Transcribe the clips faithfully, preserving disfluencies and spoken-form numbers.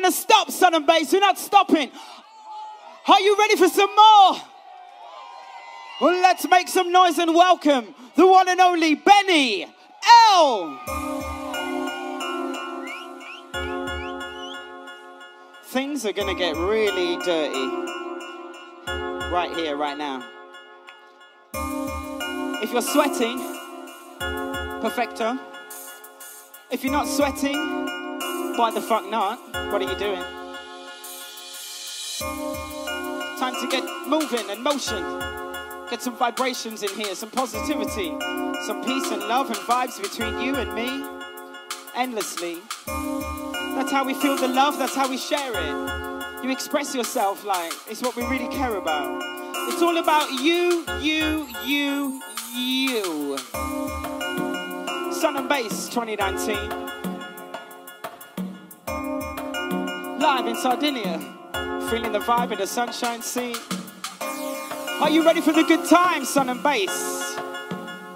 gonna stop, Sun and Bass. We're not stopping. Are you ready for some more? Well, let's make some noise and welcome the one and only Benny L. Things are gonna get really dirty right here, right now. If you're sweating, perfecto. If you're not sweating, why the fuck not? What are you doing? Time to get moving and motion. Get some vibrations in here, some positivity, some peace and love and vibes between you and me, endlessly. That's how we feel the love, that's how we share it. You express yourself like it's what we really care about. It's all about you, you, you, you. Sun and Bass twenty nineteen. Live in Sardinia. Feeling the vibe in the sunshine scene. Are you ready for the good time, Sun and Bass?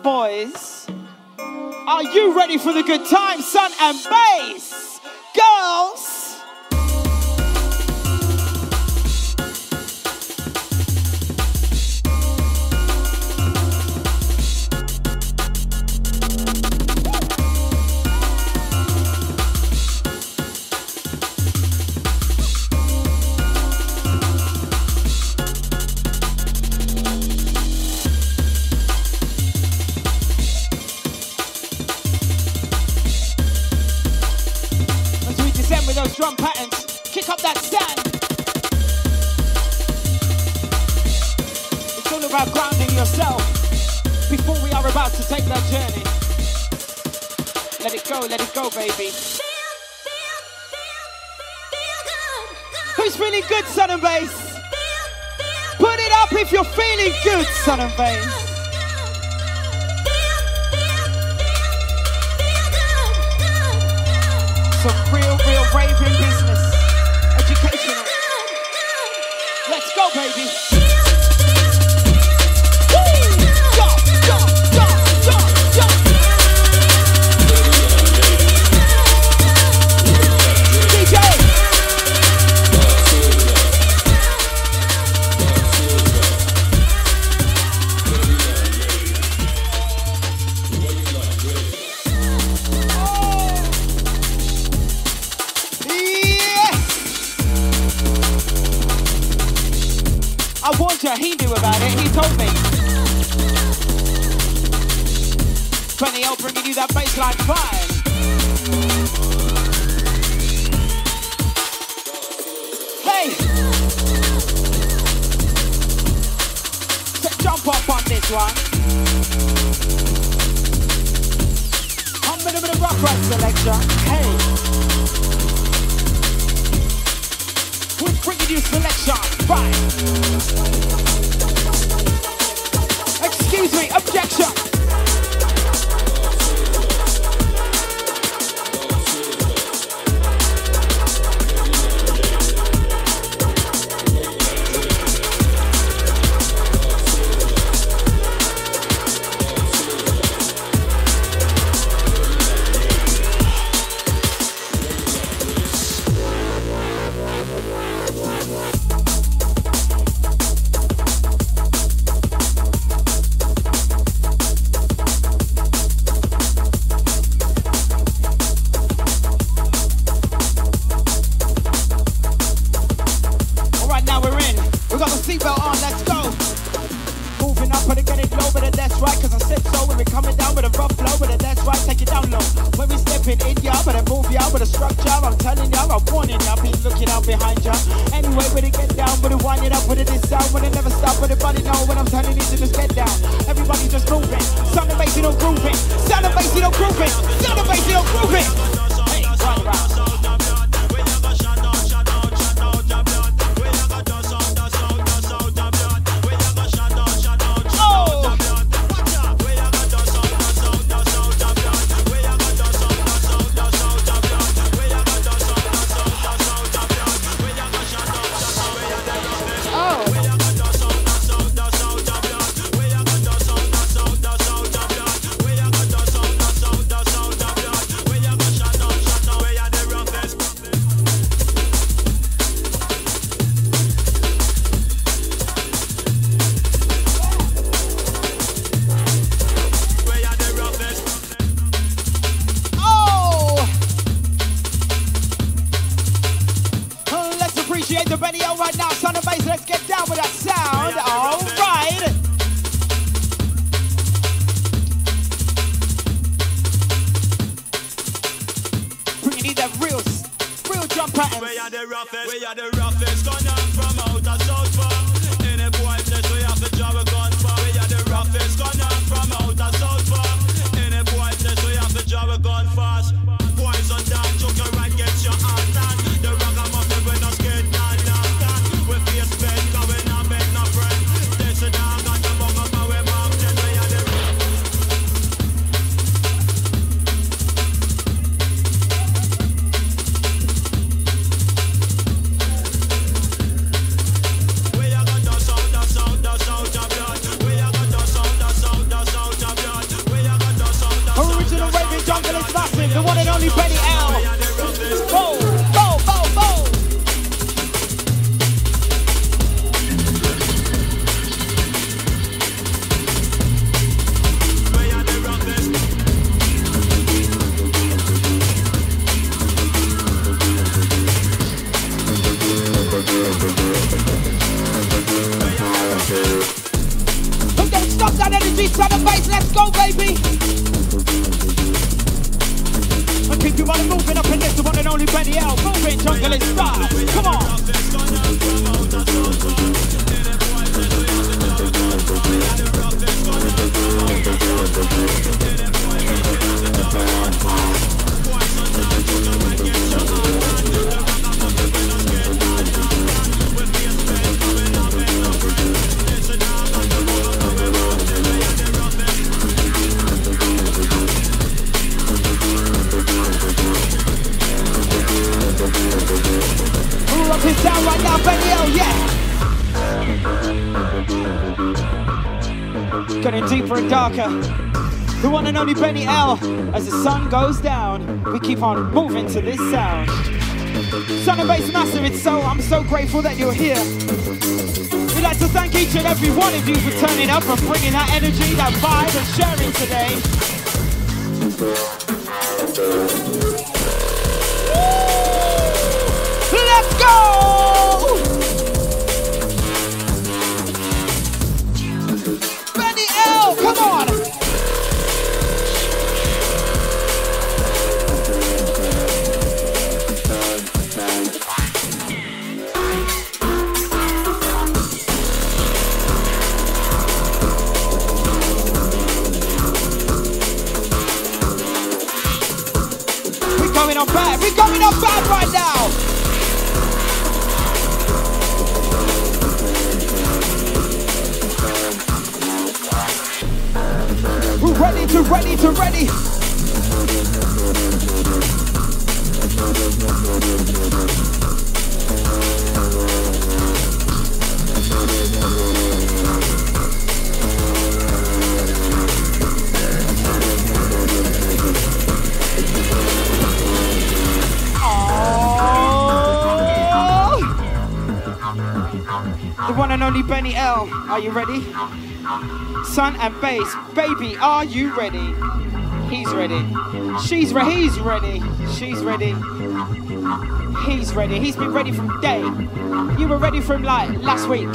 Boys, are you ready for the good time, Sun and Bass? Girls! Let it go, baby. Feel, feel, feel, feel good, good. Who's feeling good, Sun and Bass? Feel, feel, put it up if you're feeling feel, good, feel, Sun and Bass. Some real, real raving business. Educational. Good, good. Let's go, baby. He knew about it, he told me. Benny L bringing you that bassline vibe. Hey! So jump up on this one. I'm gonna bit of rock right selection. Hey! We're bringing you selection, right? Excuse me, objection! appreciate the Benny L right now. Son and Bass, let's get down with that sound. All right. We need that real, real jump patterns. We are the roughest, we are the roughest. Gone out from outer South Park. In a boy place, we have a job of gun for. We are the roughest, gone out from outer South Park. In a boy place, we have a job of gun fast. Boys on down, joker right, get your hand on. The ragamuffin, we're not scared, nah, nah, nah. We feel spent, cause we're not made no friend. This is now, got the bum up, and we're marked, and we are the road. We are got the sound, the sound, the sound of blood. We are got the sound, the sound, the sound of blood. We are got the sound, the sound, the sound of blood. Jungle is massive, the one and only Benny L. Boom, boom, boom, boom. We are the roughest. Who can stop that energy? Son and Bass, let's go, baby. Keep you on moving up in this, the one and only Benny L. Move it, jungle and style. Come on. Who up his sound right now, Benny L, yeah! Getting deeper and darker. The one and only Benny L. As the sun goes down, we keep on moving to this sound. Sun and Bass massive, it's so, I'm so grateful that you're here. We'd like to thank each and every one of you for turning up and bringing that energy, that vibe and sharing today. Let's go! Benny L, come on! We're coming up bad, we're coming up bad right now! We're ready to ready to ready. Oh. The one and only Benny L. Are you ready? Sun and Bass, baby, are you ready? He's ready. She's ready. He's ready. She's ready. He's ready. He's been ready from day. You were ready from like last week.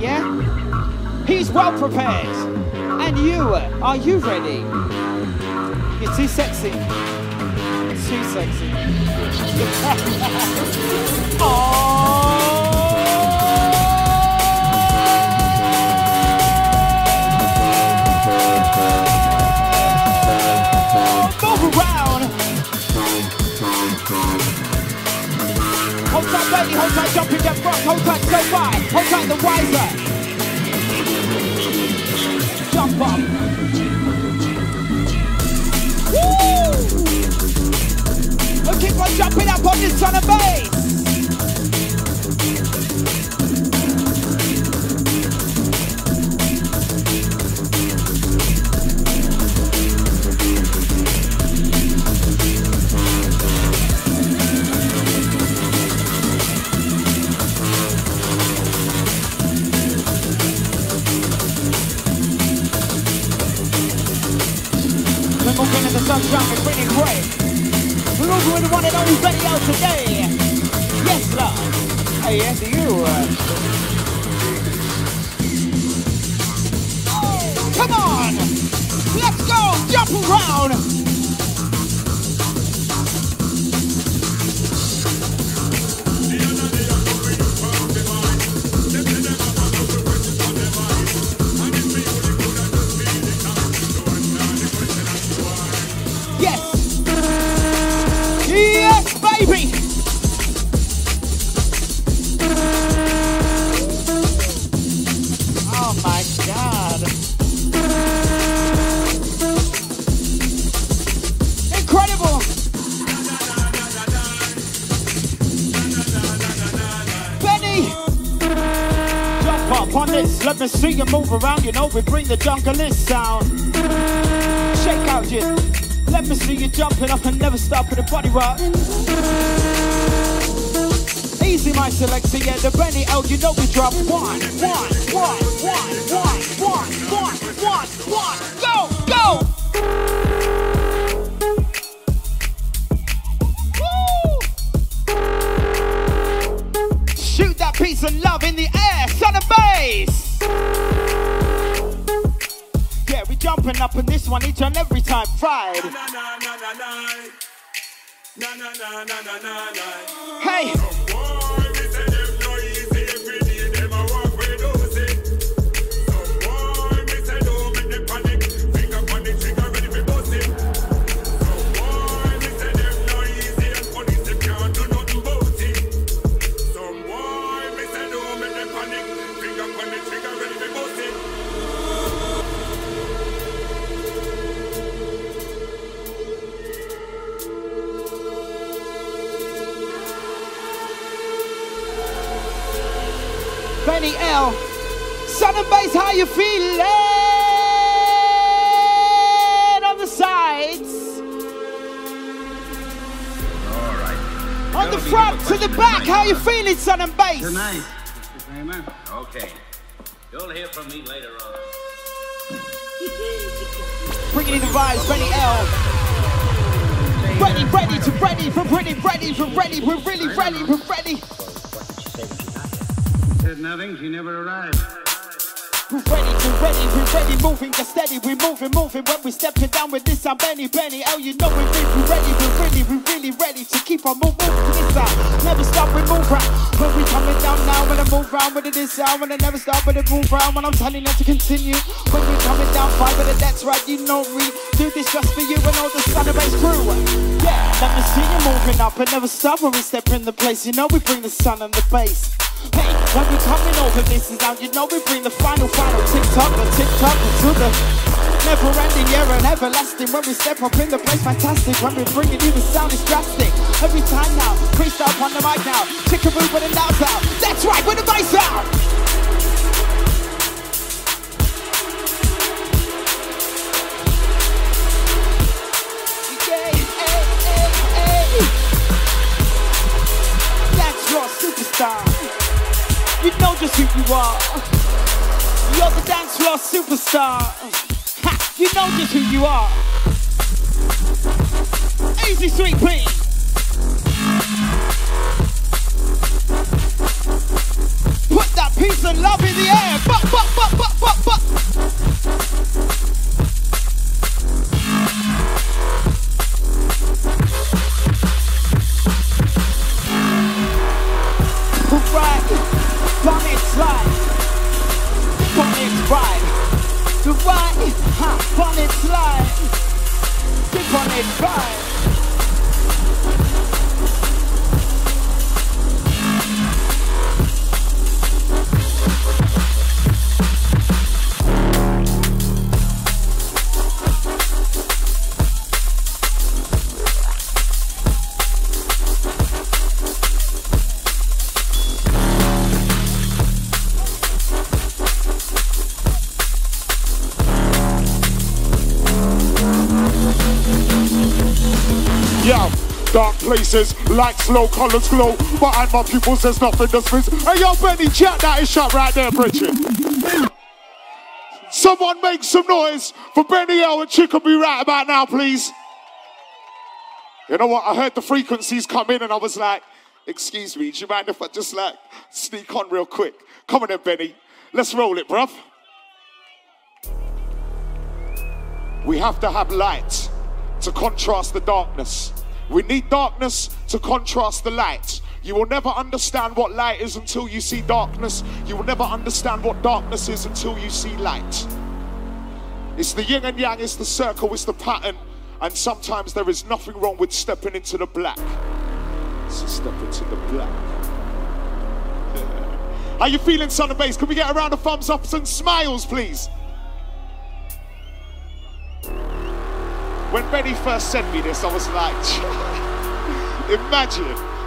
Yeah? He's well prepared. And you, are you ready? You're too sexy. Too sexy. Oh. Hold tight, Bailey, hold tight, Jumping Jack Frost, hold tight, So Far, hold tight, the Wiser. Jump up. Woo! We'll keep on jumping up on this Sun and Bass. Moving in the sunshine, we're bringing great. We're all doing the one and only Benny L today. Yes, love. Hey, after you. Oh, come on. Let's go. Jump around. Yes. Yes, baby. Let me see you move around, you know we bring the jungle sound. Shake out you. Let me see you jumping up and never stop with the body rock. Easy my selector, yeah, the Benny L, you know we drop one, one, one, one, one, one, one, one, one, go, go! Woo! Shoot that piece of love in the air, Sun and Bass! Yeah, we jumping up in this one each and every time. Fried. Hey. Benny L, Sun and Bass, how you feeling? On the sides. All right. On the front, to the back, how you feeling, Sun and Bass? Good night, Mister Kramer. Okay. You'll hear from me later on. Bringing in the vibes, Benny L. Ready, ready, to ready, for ready, ready, for ready, we're really ready, we're ready. Nothing, she never arrived. We're ready, we're ready, we're ready, moving and steady, we're moving, moving. When we step it down with this, I'm Benny, Benny. Oh, you know we're ready, we're ready, we're really ready to keep on moving to this side. Never stop, we move round. When we coming down now, when I move round, when it is sound, when I never stop, when I move round, when I'm telling them to continue. When we coming down, five, but that's right, you know we do this just for you and all the Sun and Bass crew. Yeah, let me see you moving up and never stop when we step in the place. You know we bring the sun and the bass. Hey, when you're coming over this and down, you know we bring the final, final tick-tock, the tick-tock to the never-ending, yeah, and everlasting. When we step up in the place, fantastic. When we bring it, even sound is drastic. Every time now, creased up on the mic now. Chickaboo with the knobs out. That's right, with the bass out. Yeah, hey, hey, hey. That's your superstar. You know just who you are. You're the dance floor superstar. Ha! You know just who you are. Easy, sweet pea. Put that piece of love in the air. Bup, bup, bup, bup, bup, bup. All right. Bonnet's right, bonnet's right, the right, ha, bonnet's right, the bonnet's right. Dark places, like slow, colours glow, but at my pupils there's nothing to spins. Hey yo, Benny, chat that is shot right there, Bridget. Someone make some noise for Benny L and Chickaboo right about now, please. You know what, I heard the frequencies come in and I was like, Excuse me, do you mind if I just like sneak on real quick? Come on then, Benny. Let's roll it, bruv. We have to have light to contrast the darkness. We need darkness to contrast the light. You will never understand what light is until you see darkness. You will never understand what darkness is until you see light. It's the yin and yang, it's the circle, it's the pattern. And sometimes there is nothing wrong with stepping into the black. So step into the black. Yeah. How you feeling, Sun and Bass? Can we get a round of thumbs ups and smiles, please? When Benny first sent me this, I was like, imagine,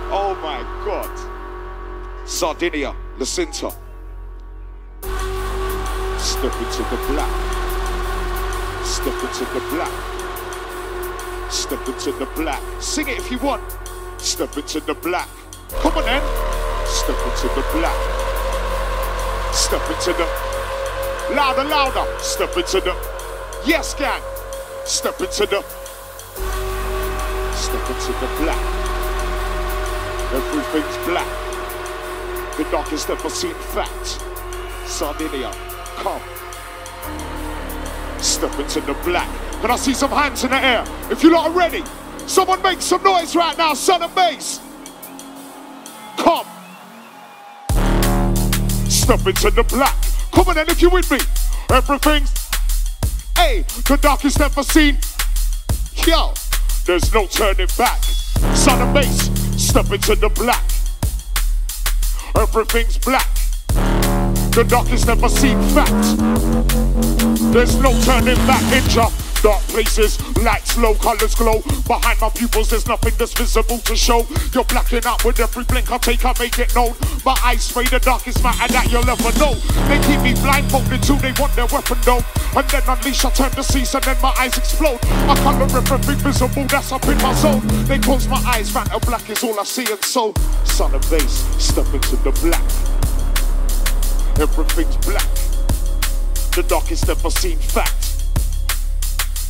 oh my God. Sardinia, Lucinta. Step into the black. Step into the black. Step into the black. Sing it if you want. Step into the black. Come on then. Step into the black. Step into the... Louder, louder. Step into the... Yes, gang. Step into the... Step into the black. Everything's black. The darkest ever seen fact. Sardinia, come. Step into the black. Can I see some hands in the air? If you lot are ready, someone make some noise right now, Sun and Bass. Come. Step into the black. Come on then if you're with me. Everything's, hey, the darkest ever seen. Yo, there's no turning back. Sun and Bass, step into the black. Everything's black. The darkest ever seen fact. There's no turning back, ninja. Dark places, lights low, colours glow. Behind my pupils there's nothing that's visible to show. You're blacking out with every blink I take, I make it known. My eyes spray the darkest matter that you'll ever know. They keep me blindfolded until they want their weapon though. And then unleash, I turn the seas and then my eyes explode. I colour everything visible that's up in my zone. They close my eyes, phantom black is all I see and so. Sun and Bass, step into the black. Everything's black. The darkest ever seen fact.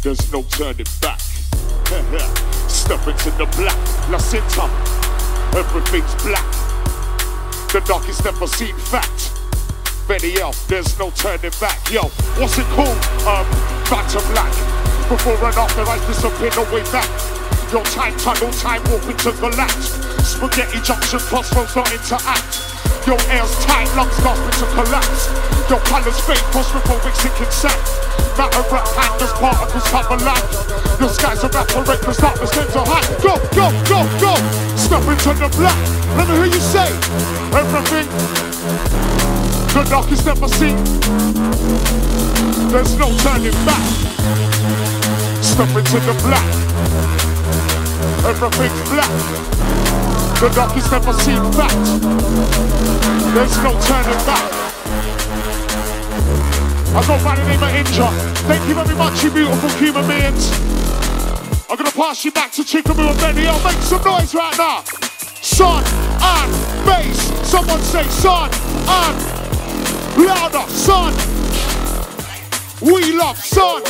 There's no turning back. Step into the black. Lacinta. Everything's black. The darkest ever seen fact. Benny L. There's no turning back. Yo, what's it called? Um, back to black. Before and after I disappear, no way back. Your time tunnel, time warp into the latch. Spaghetti junction, crossroads not interact. Your air's tight, lungs gasping to collapse. Your colours fade, claustrophobic sinking sack. Matter at hand, there's particles come alive. Your skies evaporate, the darkness tends to hide. Go, go, go, go! Step into the black, let me hear you say everything. The darkest ever seen. There's no turning back. Step into the black. Everything's black. The darkest ever seen fact. There's no turning back. I go by the name of Inja. Thank you very much, you beautiful human beings. I'm gonna pass you back to Chickaboo and Benny. I'll make some noise right now. Sun and Bass. Someone say sun and louder. Sun. We love sun.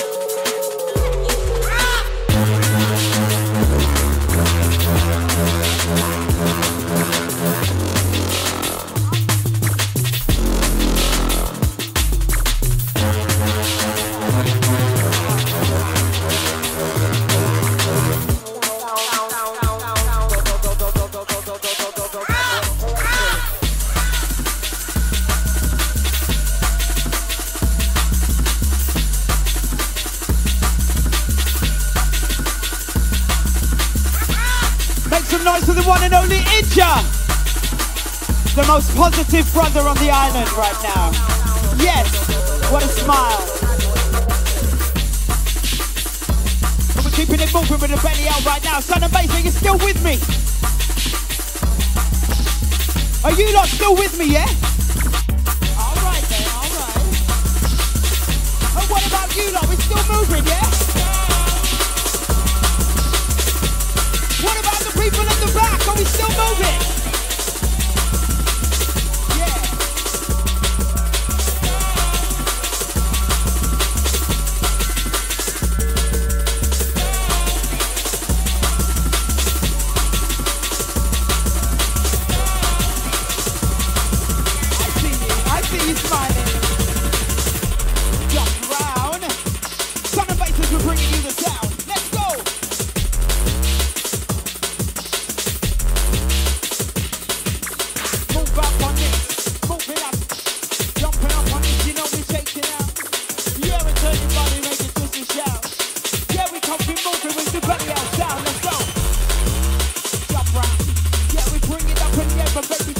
The most positive brother on the island right now. Yes, what a smile. And we're keeping it moving with the Benny L right now. Sun and Bass, are you still with me? Are you lot still with me, yeah? All right then, all right. And what about you lot? We're still moving, yeah? What about the people in the back? Are we still moving?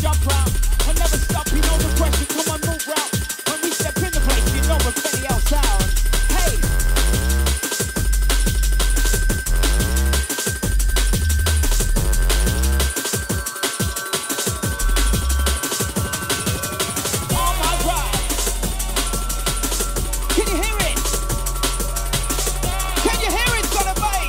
jump round. I never stop, you know the pressure. Come on, move round. When we step in the place, you know the Benny L sound. Hey. On my ride. Can you hear it? Can you hear it, son of bass?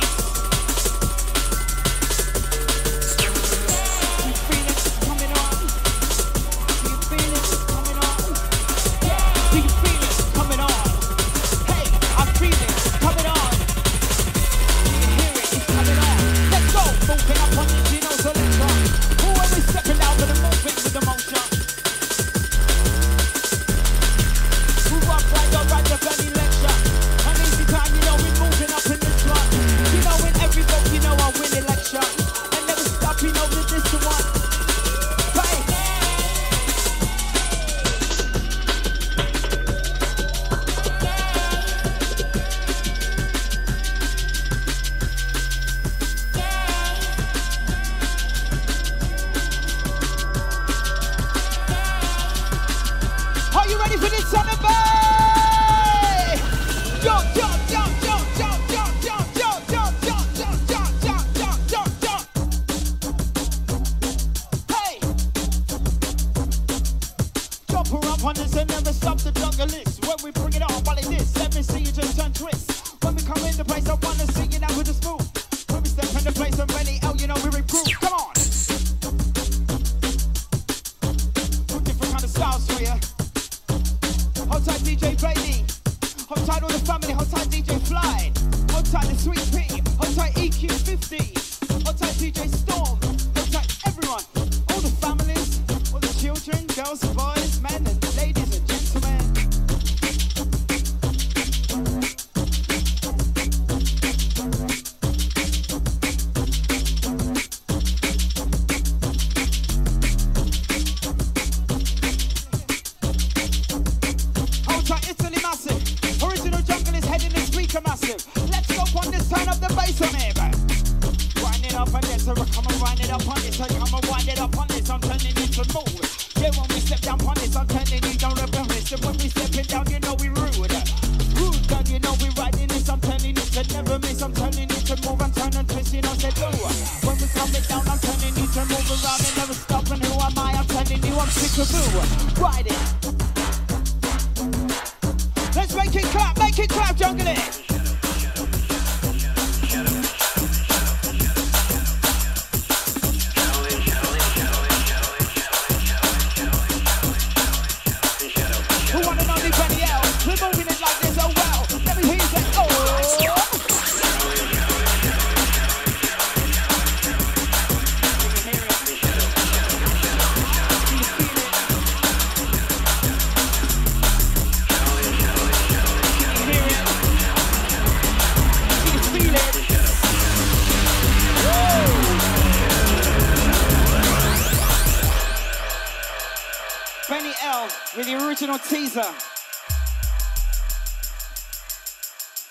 Teaser.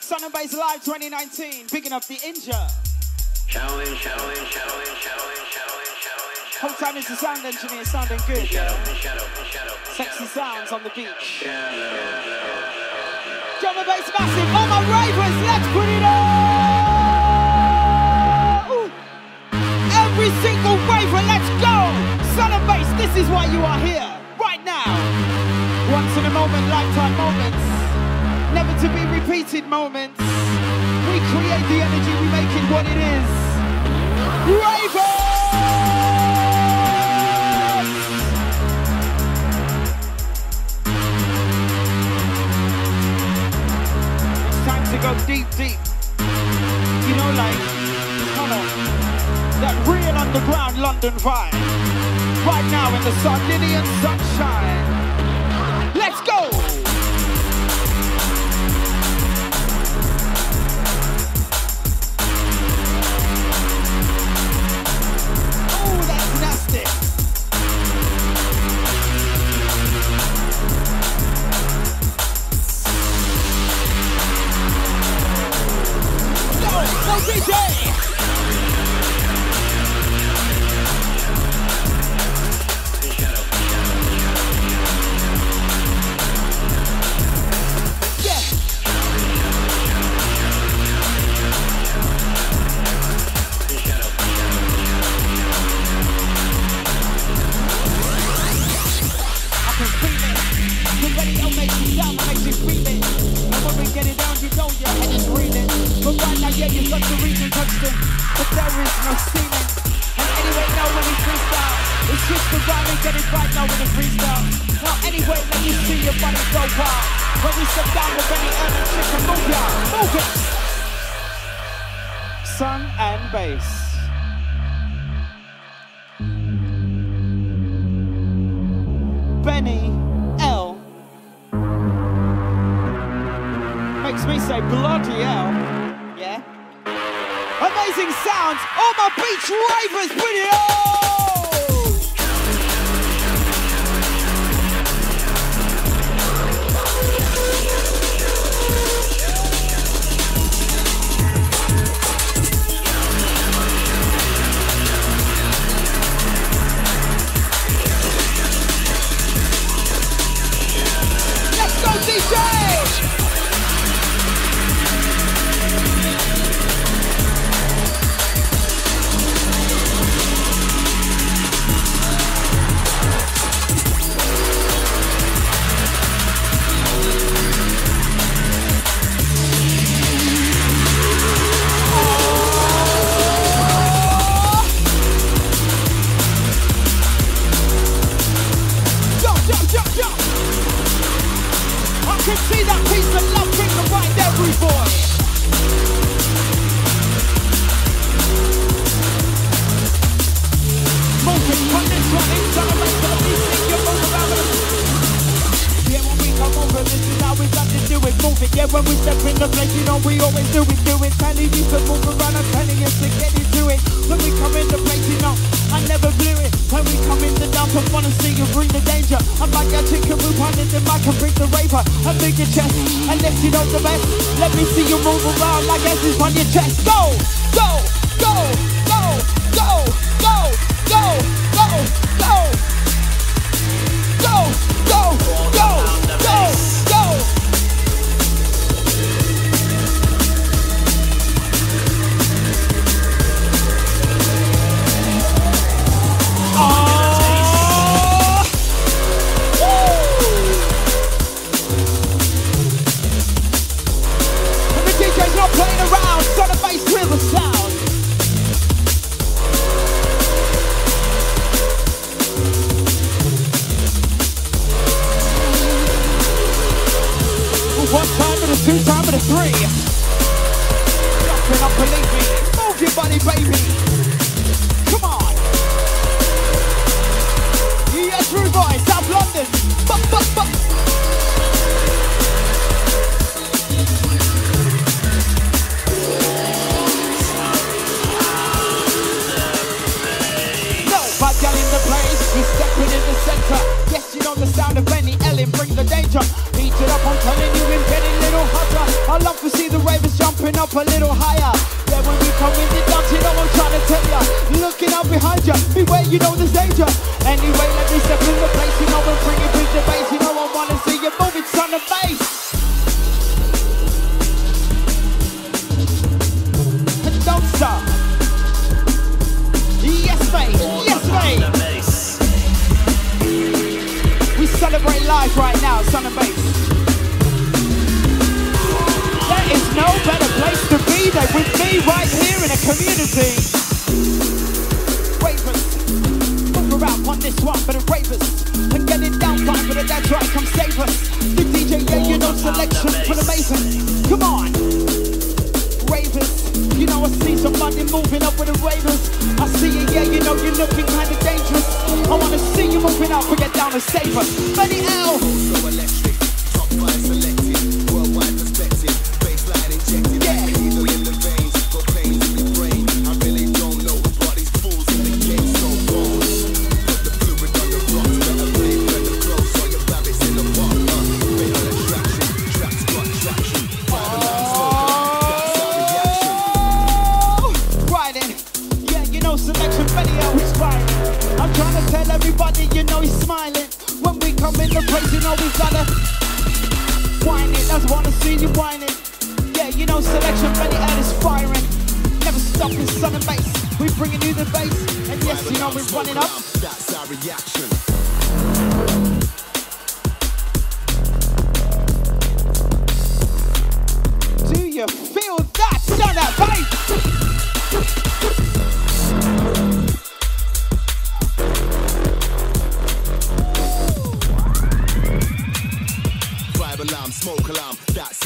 Sun and Bass Live twenty nineteen, bigging up the injured. Whole time is the sound engineer sounding good. Sexy sounds on the beach. Drum and bass massive, all my ravers, let's put it on! Every single raver, let's go! Sun and Bass, this is why you are here, right now. Once in a moment, lifetime moments, never to be repeated moments. We create the energy, we make it what it is. Ravers! It's time to go deep, deep. You know, like, kind of that real underground London vibe. Right now in the Sardinian sunshine. Let's go! Oh, that's nasty! What's the reason constant? But there is no ceiling. And anyway, now when we freestyle, it's just the rhyme and get it right now when we freestyle. Now anyway, let you see your body go wild. When we step down with Benny L and Chickaboo, y'all. Move it! Sun and Bass. Benny L makes me say bloody hell, yeah. Amazing sounds, all my beach ravers, Benny L.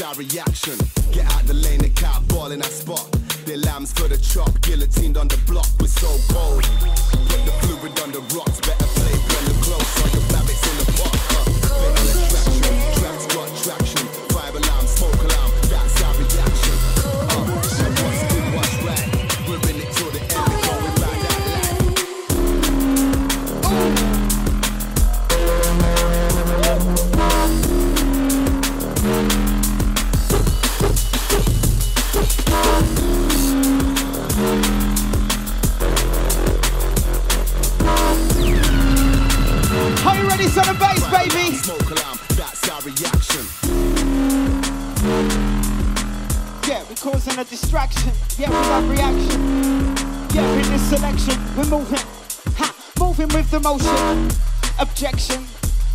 our reaction. Get out the lane, the cat ball in our spot. Their lambs for the chop, guillotined on the block. We're so bold. Put the fluid on the rocks. Better play when the close, like the rabbits in the pot. Uh, Tracks got traction. Fire alarm, smoke alarm. That's our reaction. Sun and Bass, baby! Smoke alarm, that's our reaction. Yeah, we're causing a distraction. Yeah, with our reaction. Yeah, in this selection, we're moving. Ha! Moving with the motion. Objection.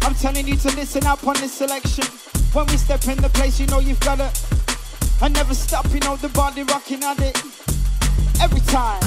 I'm telling you to listen up on this selection. When we step in the place, you know you've got it. I never stop, you know the body rocking at it. Every time.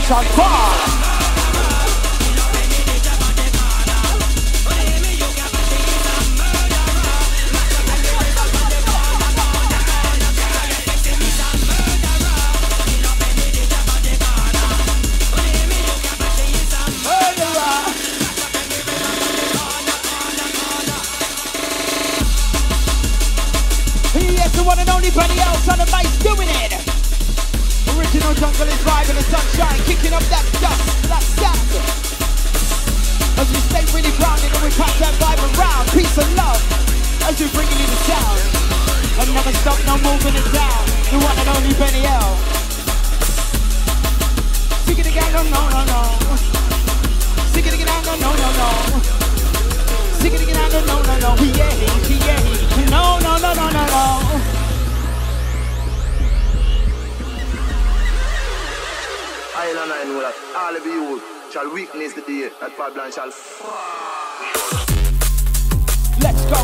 dance and fall. Benny L, Sun and Bass doing it. Original jungle is live in the sunshine, kicking up that dust, that dust. As we stay really grounded and we pass that vibe around, peace and love, as we bringing you the sound. And never stop, no moving it down. The one and only Benny L. Sick it again, no, no, no, no. Sick it again, no, no, no, no. Sick it again, no, no, no, no. Yeah, yeah, no, no, no, no, no, no. Island and all that, all of you shall witness the day that Babylon shall fall. Let's go,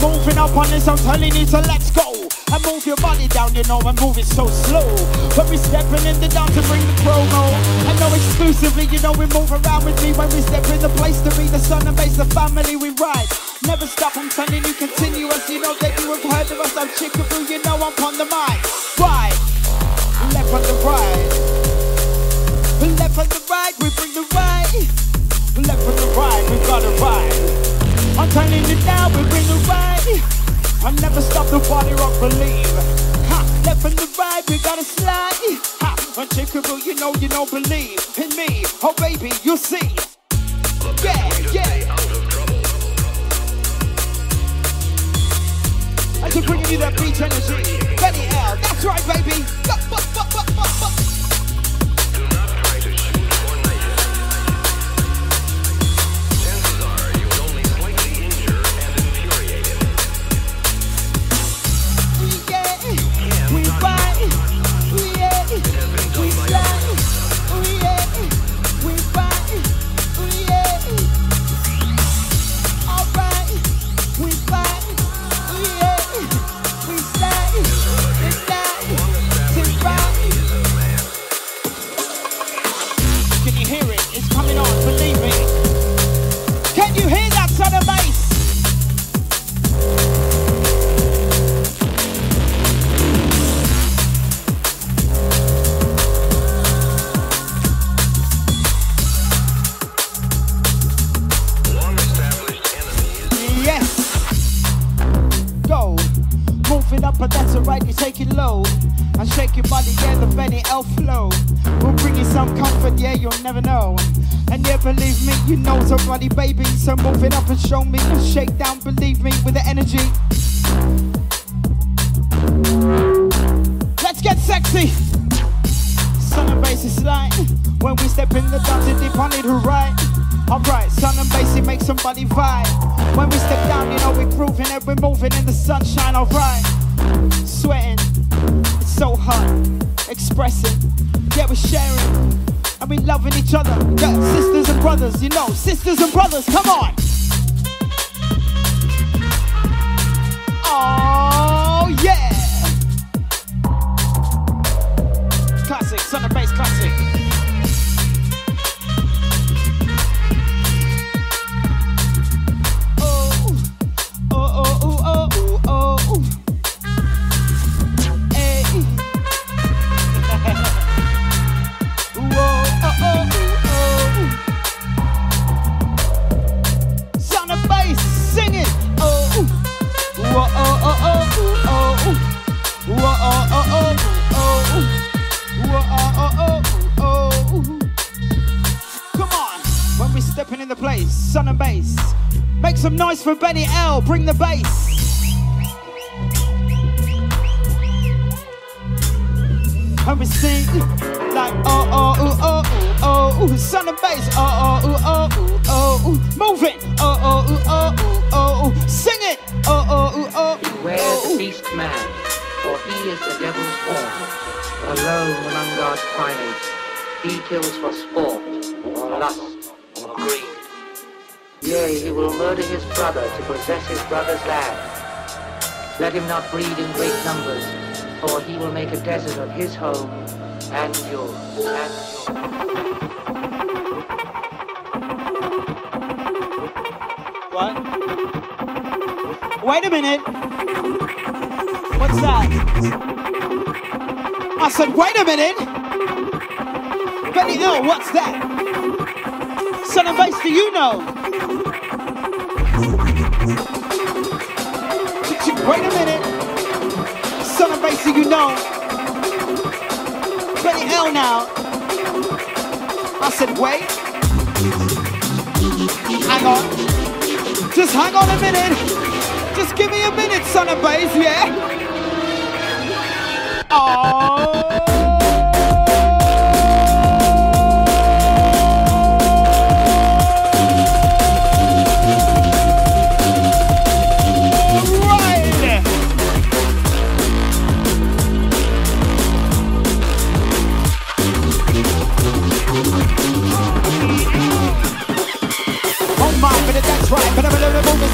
moving up on this, I'm telling you to let's go. And move your body down, you know, and move it so slow. But we're stepping in the dance to bring the promo. I know exclusively, you know, we move around with me. When we step in the place to be the Sun and Bass, the family we ride. Never stop, I'm telling you continuous, you know that you have heard of us. I'm Chickaboo, you know I'm on the mic. Right, left on the right. Left and the right, we bring the right. Left and the right, we got a right. I'm telling you now, we bring the right. I never stop the body rock, believe. Ha, left and the right, we got a slide. Ha, Chickaboo, you know you don't believe in me. Oh baby, you'll see. Yeah, yeah. I'm just bringing you that beach energy. Benny L, that's right, baby. Fuck, fuck, fuck, fuck, fuck, fuck. Baby, so move it up and show me and shake down, believe me, with the energy. Let's get sexy. Sun and Bass is light. When we step in the dance, it's deep on it, right? Alright, Sun and Bass, it makes somebody vibe. When we step down, you know we're grooving and we're moving in the sunshine, alright. Sweating, it's so hot. Expressing, yeah, we're sharing. And we loving each other, yeah, sisters and brothers, you know, sisters and brothers, come on! Oh yeah! Classic, Sun and Bass classic. Oh, oh, oh, oh, oh, oh. Hey. Stepping in the place, Sun and Bass. Make some noise for Benny L, bring the bass. And we sing like oh oh oh oh oh, Sun and Bass, oh oh oh oh, move it, oh oh oh oh, sing it, oh oh oh. Beware the beast man, for he is the devil's pawn. Alone among God's finest, he kills for sport or lust. Greed. Yea, he will murder his brother to possess his brother's land. Let him not breed in great numbers, for he will make a desert of his home and yours and yours. What? Wait a minute. What's that? I said, wait a minute. Benny L, what's that? Son of Bass, do you know? Wait a minute, Son and Bass, you know. Benny L now. I said, wait. Hang on. Just hang on a minute. Just give me a minute, Son and Bass, yeah? Oh.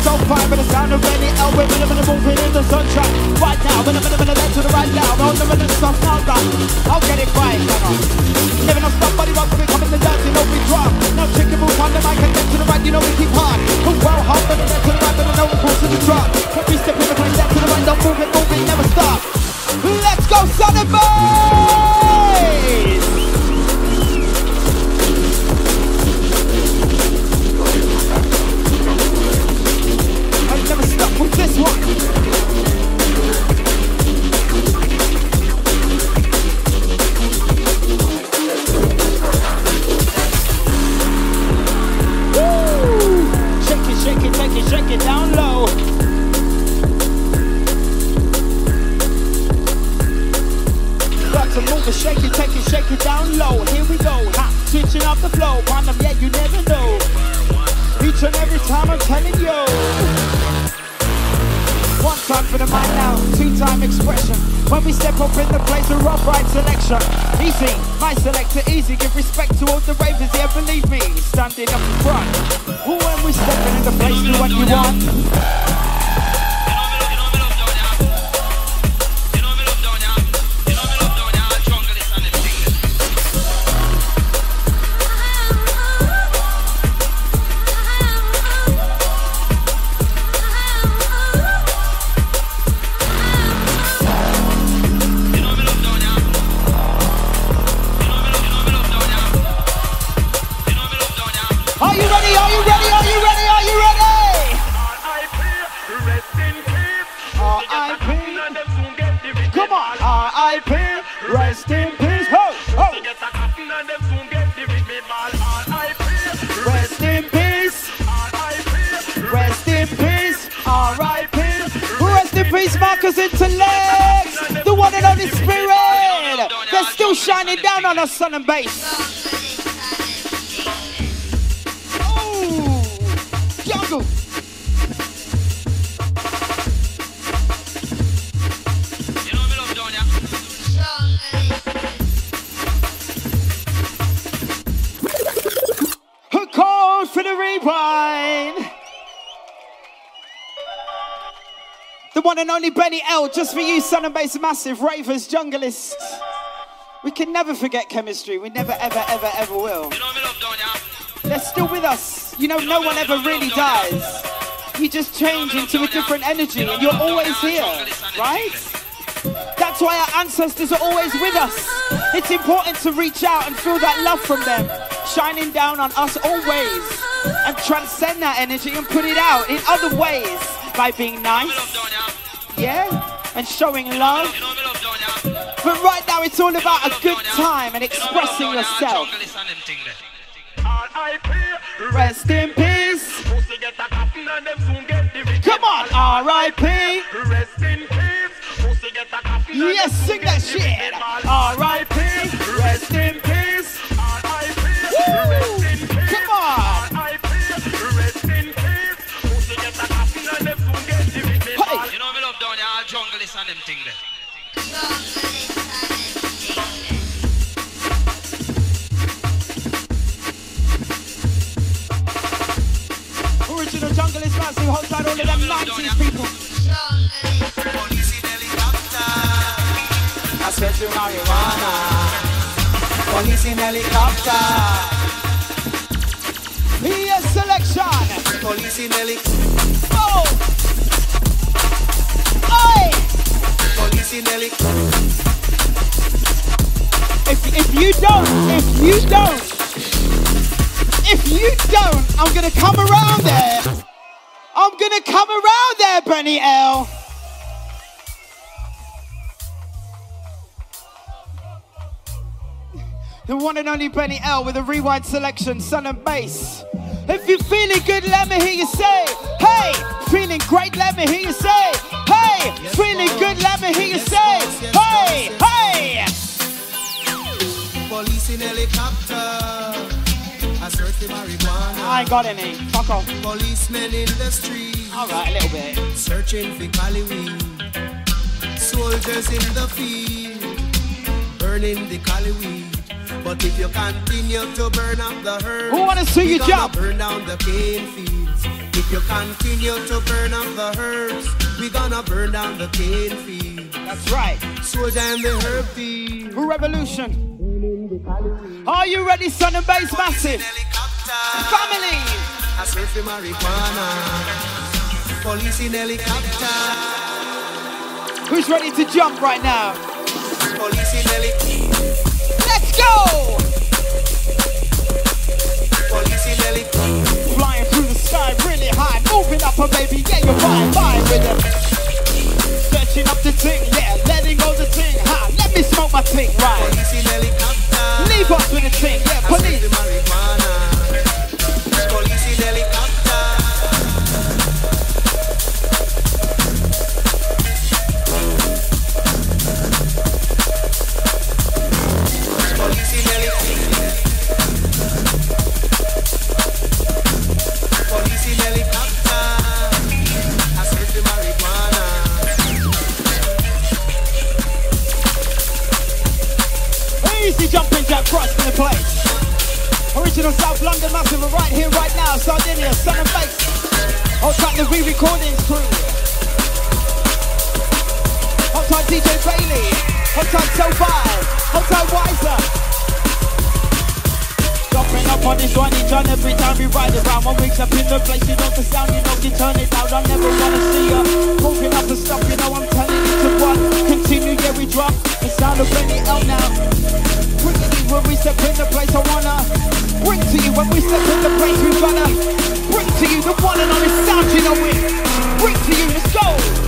So far, but the sound of Benny L, we're moving in the sunshine right now. We're moving left to the right now. We're moving stuff now, right? I'll get it right, come on. Never no stop, buddy, rock, we're coming to dance, you know we drop. Now Chickaboo on the mic, and then to the right, you know we keep hard. Move well, hop, and then to the right, but I know we're close to the drop. When we step in the place, that to the right, don't move it, move it, never stop. Let's go, Sun and Bass! With this one, woo! Shake it, shake it, take it, shake it down low. Got to move it, shake it, take it, shake it down low. Here we go, ha, switching off the flow. On them, yeah, you never know. Each and every time I'm telling you. One time for the mind now, two-time expression. When we step up in the place, we're upright selection. Easy, my selector easy. Give respect to all the ravers, yeah, believe me. Standing up in front. When we stepping in the place, do what you want. Shining down on us, Sun and Bass. Oh, jungle. Who called for the rewind? The one and only Benny L, just for you, Sun and Bass, massive ravers, junglist. We can never forget chemistry. We never, ever, ever, ever will. They're still with us. You know, no one ever really dies. You just change into a different energy and you're always here, right? That's why our ancestors are always with us. It's important to reach out and feel that love from them, shining down on us always, and transcend that energy and put it out in other ways by being nice, yeah, and showing love. But right now it's all about a good time and expressing yourself. Rest in peace. Come on, R I P. Rest in peace. Yes, sing that shit. R I P. Rest in peace. Woo! Come on. You know me love down your jungle is on them thing there. Original jungle is massive, holds out all of them nineties people. special marijuana. Police in helicopter. Here selection. Police in helicopter. Oh. Hey. Police in helicopter. If if you don't, if you don't, if you don't, I'm gonna come around there. I'm gonna come around there, Benny L. The one and only Benny L with a rewind selection, Sun and Bass. If you're feeling good, let me hear you say, hey. Feeling great, let me hear you say, hey. Yes, feeling boss. Good, let me hear yes, you boss. Say, yes, hey, boss. Hey. Police in helicopter, I search for marijuana. I ain't got any, fuck off. Policemen in the street. All right, a little bit. Searching for Cali weed. Soldiers in the field, burning the Cali weed. But if you continue to burn up the herb, who wanna see you jump? Burn down the cane fields. If you continue to burn up the herbs, we gonna burn down the cane fields. That's right. So down the herb field. Revolution. Are you ready, Sun and Bass massive? Family. I search for marijuana. Police in helicopter. Who's ready to jump right now? Police in helicopter. Let's go! Flying through the sky really high, moving up a baby, yeah, you're fine, fine with it. Searching up the ting, yeah, letting go the ting, ha, let me smoke my ting, right? Leave us with the ting, yeah, police. Jumping Jack Frost in the place. Original South London massive, right here, right now. Sardinia, Sun and Bass. Outside the re-recordings crew. Outside D J Bailey. Outside So Far. Outside Wiser. Dropping up on this one each and every time we ride around. One week's up in the place, you know the sound, you know you turn it out. I never wanna see ya moving up the stuff, you know I'm telling you to what. Continue, yeah, we drop the sound of Benny L now. When we step in the place, I wanna bring to you. When we step in the place, we wanna bring to you the one and only sound, you know it. Bring to you, let's go.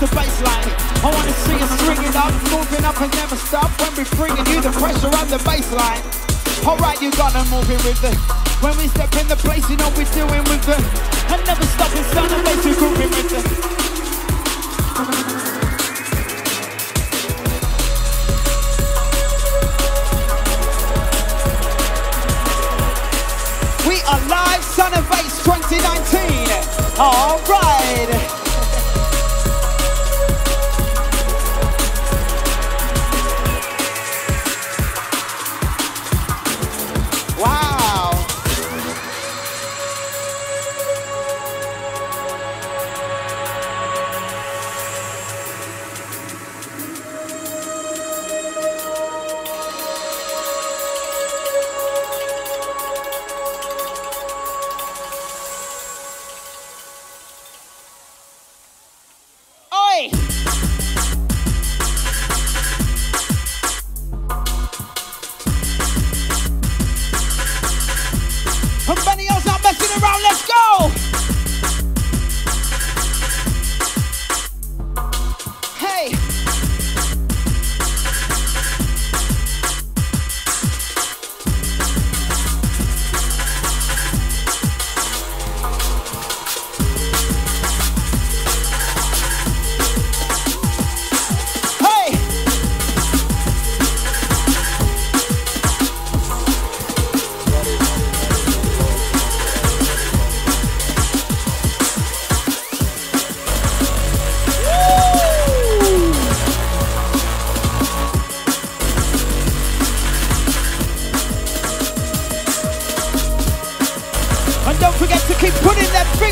The baseline, I wanna see us stringing up, moving up and never stop. When we bringing you the pressure on the baseline. Alright, you gotta move it with it. When we step in the place, you know we're doing with it. And never stop and sound and bass, you grooving with it. We are live, Sun and Bass twenty nineteen. Alright.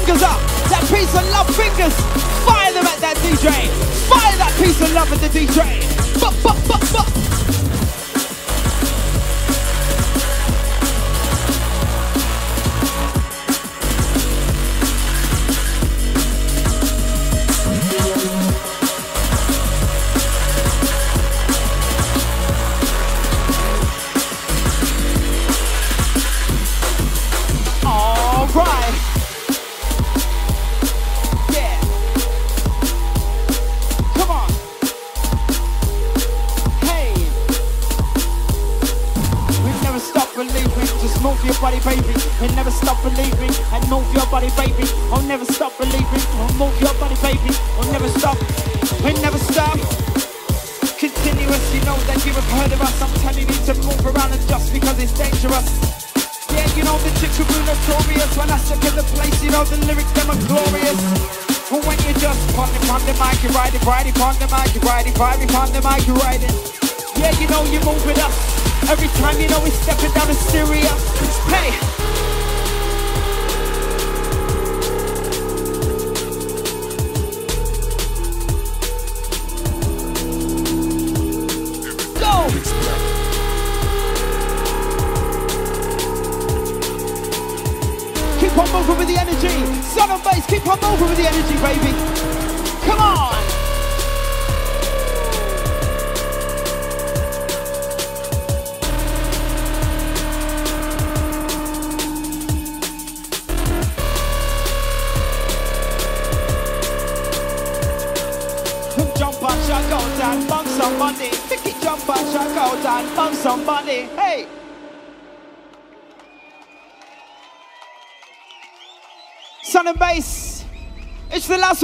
fingers up, that peace and love fingers. Fire them at that D J. Fire that peace and love at the D J. Fuck, fuck, fuck, fuck.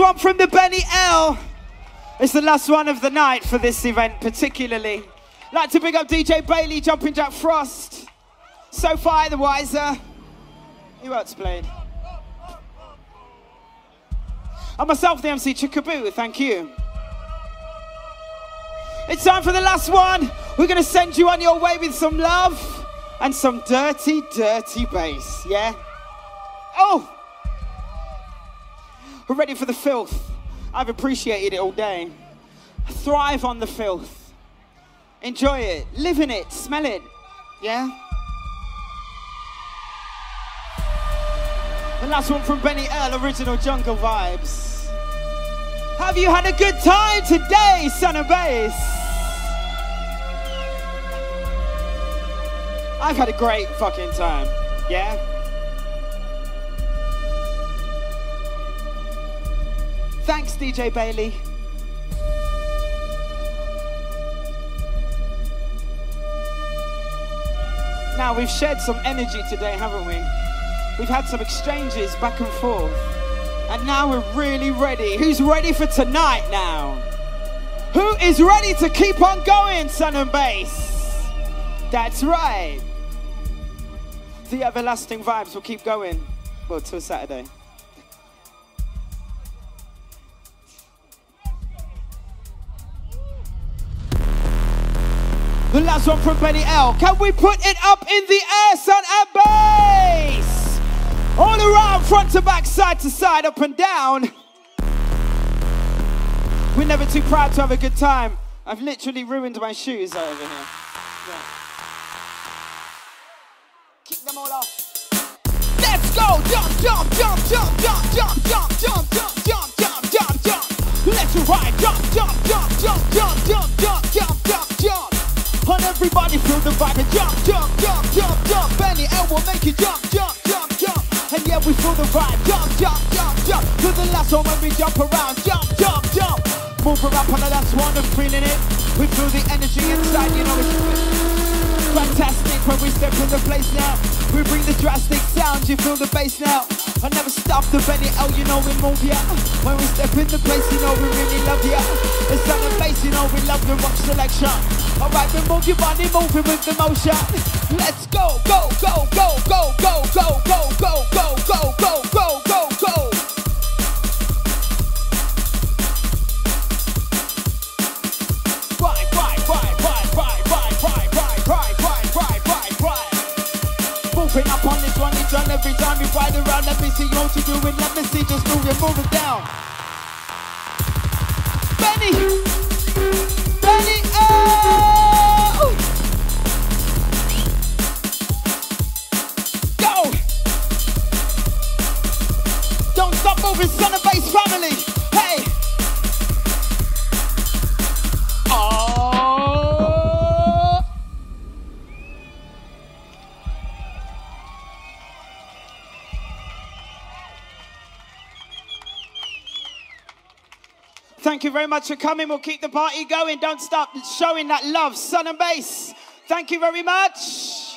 One from the Benny L. It's the last one of the night for this event particularly. Like to big up D J Bailey, Jumping Jack Frost, So Far the Wiser. Who else played? And myself, the M C Chickaboo, thank you. It's time for the last one. We're going to send you on your way with some love and some dirty, dirty bass, yeah? Oh! We're ready for the filth. I've appreciated it all day. I thrive on the filth. Enjoy it, live in it, smell it, yeah? The last one from Benny L, original jungle vibes. Have you had a good time today, Sun and Bass? I've had a great fucking time, yeah? Thanks, D J Bailey. Now, we've shared some energy today, haven't we? We've had some exchanges back and forth. And now we're really ready. Who's ready for tonight now? Who is ready to keep on going, Sun and Bass? That's right. The everlasting vibes will keep going. Well, till Saturday. The last one from Benny L. Can we put it up in the air, Sun and Bass? All around, front to back, side to side, up and down. We're never too proud to have a good time. I've literally ruined my shoes over here. Yeah. Kick them all off. Let's go! Jump, jump, jump, jump, jump, jump, jump, jump, jump, jump, jump, jump, jump. Let's ride. Jump, jump, jump, jump, jump, jump, jump, jump, jump, jump. And everybody feel the vibe and jump, jump, jump, jump, jump. Benny L will make you jump, jump, jump, jump. And yeah, we feel the vibe, jump, jump, jump, jump. To the last one when we jump around, jump, jump, jump. Move around on the last one and feeling it. We feel the energy inside, you know it's fantastic when we step in the place now. We bring the drastic sound, you feel the bass now. I never stop the Benny L, you know we move ya. When we step in the place, you know we really love ya. It's on the bass, you know we love the rock selection. Alright, we move your body, moving with the motion. Let's go, go, go, go, go, go, go, go, go, go, go, go, go, go, go. Right, right, right, right, right, right, right, right, right, right, right, right, right. Moving up on this one, it's done every time you ride around. Let me see what you do doing. Let me see just move it, move it down. Benny, Benny L. Go. Don't stop moving, Sun and Bass family. Hey. Oh. Thank you very much for coming. We'll keep the party going. Don't stop showing that love, Sun and Bass. Thank you very much.